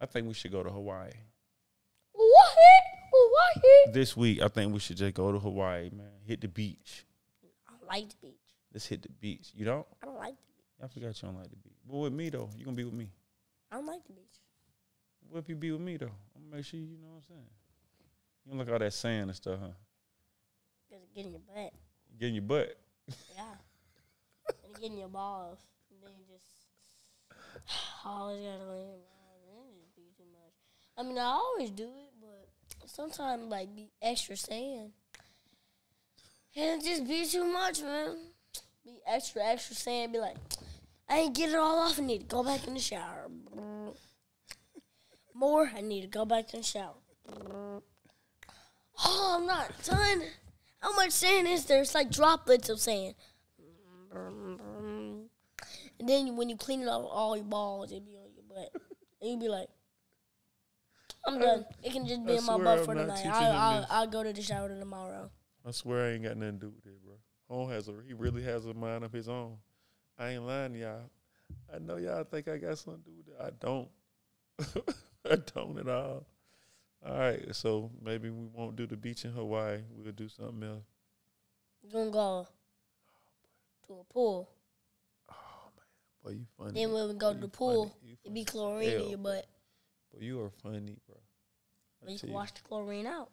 I think we should go to Hawaii. What? Hawaii? This week, I think we should just go to Hawaii, man. Hit the beach. I don't like the beach. Let's hit the beach. You don't? I don't like the beach. I forgot you don't like the beach. But with me, though, you going to be with me. I don't like the beach. What if you be with me, though? I'm going to make sure you know what I'm saying. You don't like all that sand and stuff, huh? It'll get in your butt. Get in your butt? Yeah. It'll get in your balls. And then you just always got to go in your balls. And it just be too much. I mean, I always do it, but sometimes, like, be extra sand. And it just be too much, man. Be extra sand. Be like, I ain't get it all off. I need to go back in the shower. More, I need to go back in the shower. Oh, I'm not done. How much sand is there? It's like droplets of sand. And then when you clean it off, all your balls, it be on your butt. And you be like, I'm done. It can just be in my butt for the night. I'll go to the shower tomorrow. I swear I ain't got nothing to do with it, bro. Home has he really has a mind of his own. I ain't lying to y'all. I know y'all think I got something to do with it. I don't. I don't at all. All right, so maybe we won't do the beach in Hawaii. We'll do something else. We're going to go to a pool. Oh, man. Boy, you funny. Then when we go to the pool, it be chlorine in your butt. Boy, you are funny, bro. But you can wash the chlorine out.